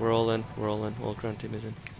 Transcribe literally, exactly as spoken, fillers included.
We're all in, we're all in, all ground team is in.